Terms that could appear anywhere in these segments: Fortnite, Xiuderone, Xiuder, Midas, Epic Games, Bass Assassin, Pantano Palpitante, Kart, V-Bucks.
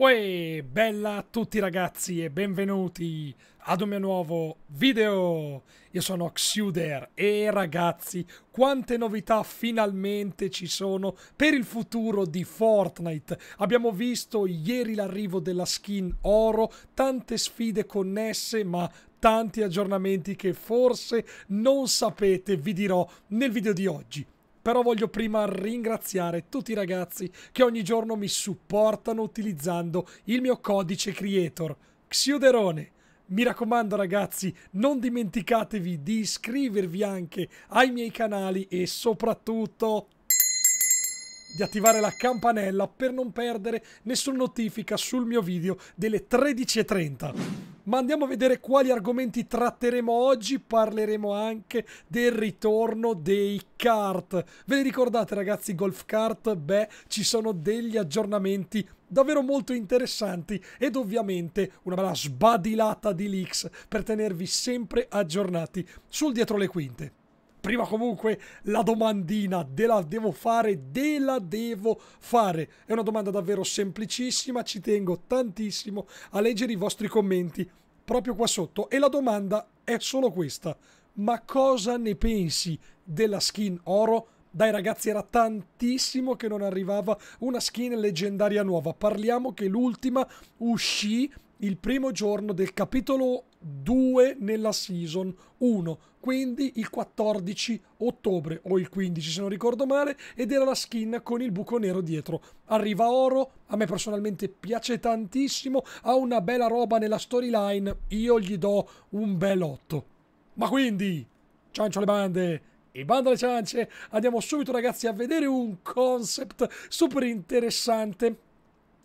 Uè, bella a tutti ragazzi e benvenuti ad un mio nuovo video. Io sono Xiuder e ragazzi, quante novità finalmente ci sono per il futuro di Fortnite. Abbiamo visto ieri l'arrivo della skin oro, tante sfide connesse, ma tanti aggiornamenti che forse non sapete, vi dirò nel video di oggi. Però voglio prima ringraziare tutti i ragazzi che ogni giorno mi supportano utilizzando il mio codice creator, Xiuderone. Mi raccomando ragazzi, non dimenticatevi di iscrivervi anche ai miei canali e soprattutto di attivare la campanella per non perdere nessuna notifica sul mio video delle 13:30. Ma andiamo a vedere quali argomenti tratteremo oggi. Parleremo anche del ritorno dei kart. Ve li ricordate ragazzi, golf kart? Beh, ci sono degli aggiornamenti davvero molto interessanti ed ovviamente una bella sbadilata di leaks per tenervi sempre aggiornati sul dietro le quinte. Prima comunque la domandina de la devo fare. È una domanda davvero semplicissima, ci tengo tantissimo a leggere i vostri commenti proprio qua sotto e la domanda è solo questa: ma cosa ne pensi della skin oro? Dai ragazzi, era tantissimo che non arrivava una skin leggendaria nuova. Parliamo che l'ultima uscì il primo giorno del capitolo 2 nella season 1, quindi il 14 ottobre o il 15 se non ricordo male, ed era la skin con il buco nero dietro. Arriva oro, a me personalmente piace tantissimo, ha una bella roba nella storyline, io gli do un bel 8. Ma quindi, ciancio alle bande e bando alle ciance, andiamo subito ragazzi a vedere un concept super interessante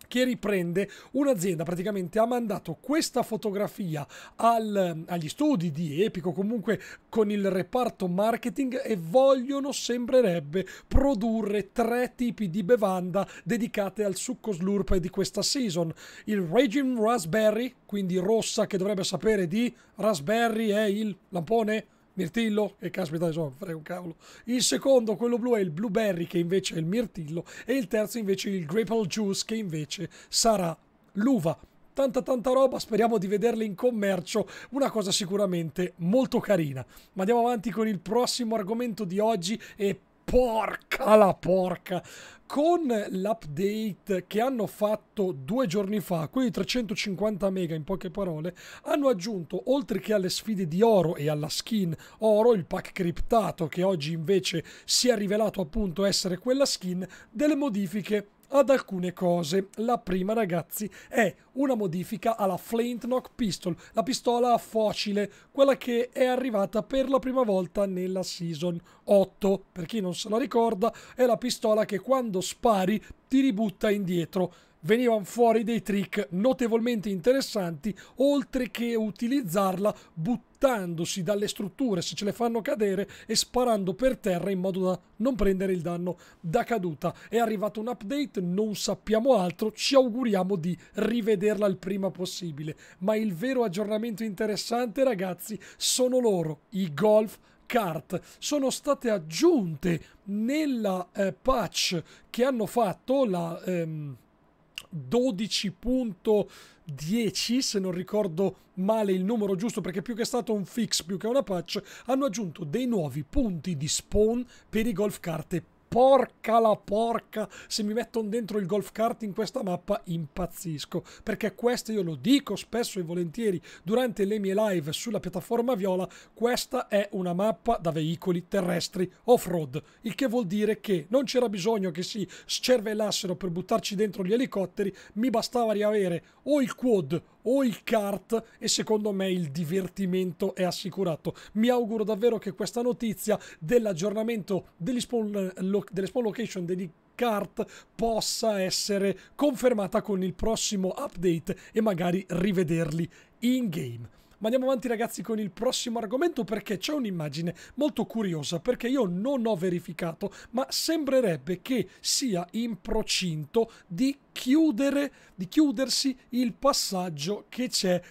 che riprende un'azienda. Praticamente ha mandato questa fotografia agli studi di Epic, comunque con il reparto marketing, e vogliono, sembrerebbe, produrre 3 tipi di bevanda dedicate al succo slurp di questa season. Il Raging Raspberry, quindi rossa, che dovrebbe sapere di raspberry, è il lampone, mirtillo, che caspita, insomma, farei un cavolo. Il secondo, quello blu, è il blueberry, che invece è il mirtillo, e il terzo invece il grapefruit juice, che invece sarà l'uva. Tanta roba, speriamo di vederla in commercio, una cosa sicuramente molto carina. Ma andiamo avanti con il prossimo argomento di oggi e porca la porca, con l'update che hanno fatto 2 giorni fa, quei 350 mega in poche parole, hanno aggiunto, oltre che alle sfide di oro e alla skin oro, il pack criptato che oggi invece si è rivelato appunto essere quella skin, delle modifiche ad alcune cose. La prima ragazzi è una modifica alla Flintlock Pistol, la pistola a focile, quella che è arrivata per la prima volta nella season 8. Per chi non se la ricorda, è la pistola che quando spari ti ributta indietro. Venivano fuori dei trick notevolmente interessanti, oltre che utilizzarla buttandosi dalle strutture se ce le fanno cadere e sparando per terra in modo da non prendere il danno da caduta. È arrivato un update, non sappiamo altro, ci auguriamo di rivederla il prima possibile. Ma il vero aggiornamento interessante ragazzi sono loro, i golf kart. Sono state aggiunte nella patch che hanno fatto, la 12.10 se non ricordo male il numero giusto, perché più che è stato un fix più che una patch, hanno aggiunto dei nuovi punti di spawn per i golf kart. Porca la porca, se mi mettono dentro il golf kart in questa mappa impazzisco, perché questa, io lo dico spesso e volentieri durante le mie live sulla piattaforma viola, questa è una mappa da veicoli terrestri off-road, il che vuol dire che non c'era bisogno che si scervellassero per buttarci dentro gli elicotteri, mi bastava riavere o il quad o il kart e secondo me il divertimento è assicurato. Mi auguro davvero che questa notizia dell'aggiornamento degli spawn location degli kart possa essere confermata con il prossimo update e magari rivederli in game. Ma andiamo avanti ragazzi con il prossimo argomento, perché c'è un'immagine molto curiosa, perché io non ho verificato, ma sembrerebbe che sia in procinto di chiudersi il passaggio che c'è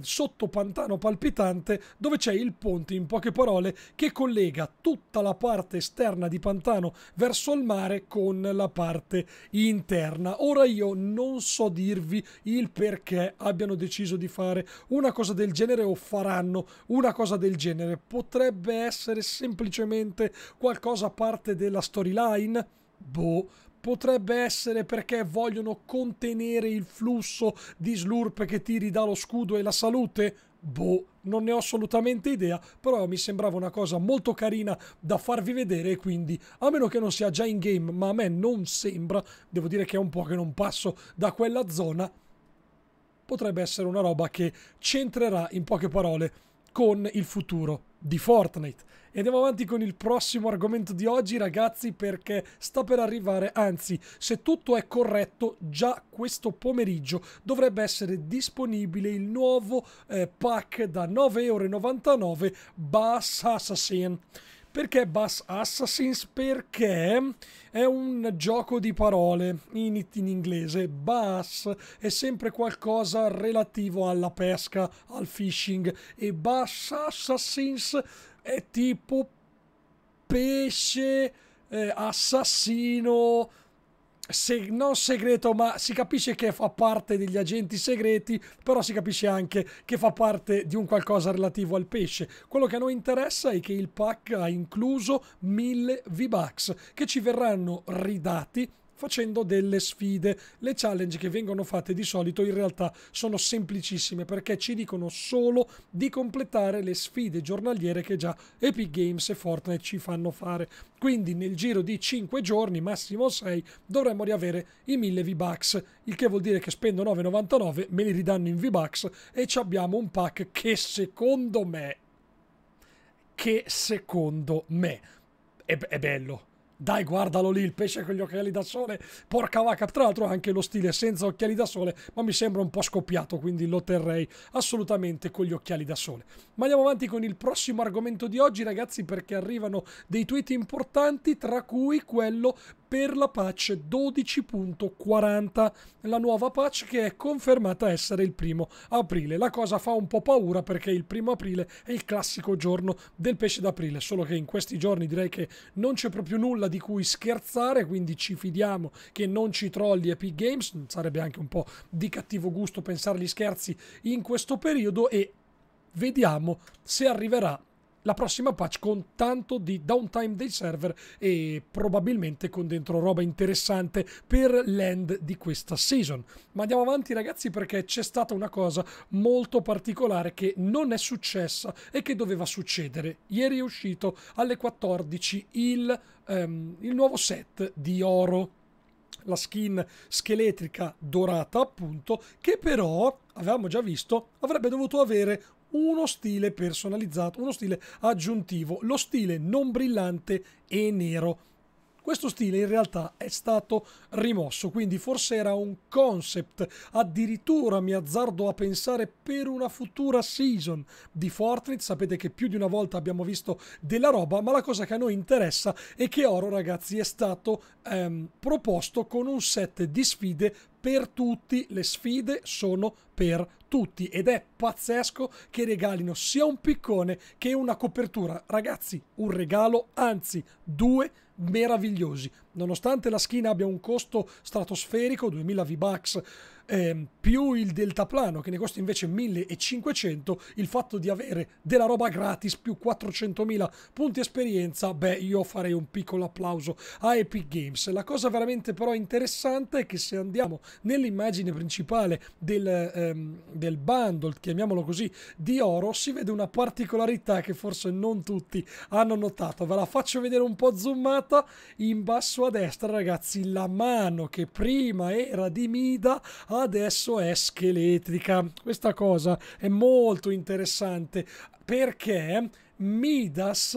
sotto Pantano Palpitante, dove c'è il ponte, in poche parole, che collega tutta la parte esterna di Pantano verso il mare con la parte interna. Ora io non so dirvi il perché abbiano deciso di fare una cosa del genere, o faranno una cosa del genere. Potrebbe essere semplicemente qualcosa parte della storyline? Boh. Potrebbe essere perché vogliono contenere il flusso di slurp che tiri dallo scudo e la salute? Boh, non ne ho assolutamente idea, però mi sembrava una cosa molto carina da farvi vedere, e quindi, a meno che non sia già in game, ma a me non sembra, devo dire che è un po' che non passo da quella zona, potrebbe essere una roba che c'entrerà, in poche parole, con il futuro di Fortnite. E andiamo avanti con il prossimo argomento di oggi ragazzi, perché sta per arrivare, anzi se tutto è corretto già questo pomeriggio dovrebbe essere disponibile il nuovo pack da 9,99 € Bass Assassin. Perché Bass Assassin? Perché è un gioco di parole in inglese. Bass è sempre qualcosa relativo alla pesca, al fishing, e Bass Assassins è tipo pesce, assassino, non segreto, ma si capisce che fa parte degli agenti segreti, però si capisce anche che fa parte di un qualcosa relativo al pesce. Quello che a noi interessa è che il pack ha incluso 1000 V-Bucks che ci verranno ridati facendo delle sfide. Le challenge che vengono fatte di solito in realtà sono semplicissime, perché ci dicono solo di completare le sfide giornaliere che già Epic Games e Fortnite ci fanno fare. Quindi nel giro di 5 giorni, massimo 6, dovremmo riavere i 1000 V-Bucks, il che vuol dire che spendo 9,99 €, me li ridanno in V-Bucks e ci abbiamo un pack che secondo me è bello. Dai, guardalo lì, il pesce con gli occhiali da sole, porca vacca. Tra l'altro anche lo stile senza occhiali da sole, ma mi sembra un po' scoppiato, quindi lo terrei assolutamente con gli occhiali da sole. Ma andiamo avanti con il prossimo argomento di oggi ragazzi, perché arrivano dei tweet importanti, tra cui quello per la patch 12.40, la nuova patch che è confermata essere il 1° aprile. La cosa fa un po' paura, perché il 1° aprile è il classico giorno del pesce d'aprile, solo che in questi giorni direi che non c'è proprio nulla di cui scherzare, quindi ci fidiamo che non ci trolli Epic Games. Sarebbe anche un po' di cattivo gusto pensare agli scherzi in questo periodo, e vediamo se arriverà la prossima patch con tanto di downtime dei server e probabilmente con dentro roba interessante per l'end di questa season. Ma andiamo avanti ragazzi, perché c'è stata una cosa molto particolare che non è successa e che doveva succedere. Ieri è uscito alle 14 il nuovo set di oro, la skin scheletrica dorata appunto, che però avevamo già visto avrebbe dovuto avere uno stile personalizzato, uno stile aggiuntivo, lo stile non brillante e nero. Questo stile in realtà è stato rimosso, quindi forse era un concept, addirittura mi azzardo a pensare per una futura season di Fortnite. Sapete che più di una volta abbiamo visto della roba, ma la cosa che a noi interessa è che oro ragazzi è stato proposto con un set di sfide per tutti. Le sfide sono per tutti ed è pazzesco che regalino sia un piccone che una copertura. Ragazzi, un regalo, anzi due meravigliosi. Nonostante la skin abbia un costo stratosferico, 2000 V-Bucks più il deltaplano che ne costa invece 1500, il fatto di avere della roba gratis più 400.000 punti esperienza, beh, io farei un piccolo applauso a Epic Games. La cosa veramente però interessante è che se andiamo nell'immagine principale del bundle, chiamiamolo così, di oro, si vede una particolarità che forse non tutti hanno notato. Ve la faccio vedere un po' zoomata in basso a destra ragazzi, la mano che prima era di Mida adesso è scheletrica. Questa cosa è molto interessante, perché Midas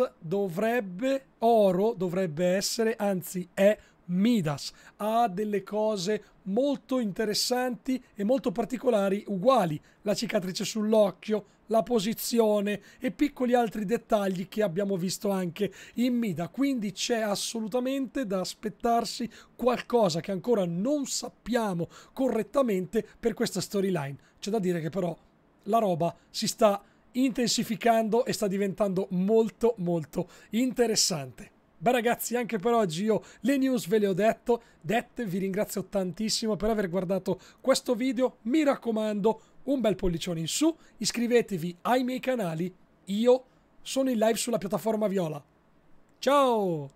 oro dovrebbe essere, anzi è Midas, ha delle cose molto interessanti e molto particolari uguali, la cicatrice sull'occhio, la posizione e piccoli altri dettagli che abbiamo visto anche in Mida, quindi c'è assolutamente da aspettarsi qualcosa che ancora non sappiamo correttamente per questa storyline. C'è da dire che però la roba si sta intensificando e sta diventando molto molto interessante. Beh ragazzi, anche per oggi io le news ve le ho dette, vi ringrazio tantissimo per aver guardato questo video, mi raccomando un bel pollicione in su, iscrivetevi ai miei canali, io sono in live sulla piattaforma viola. Ciao!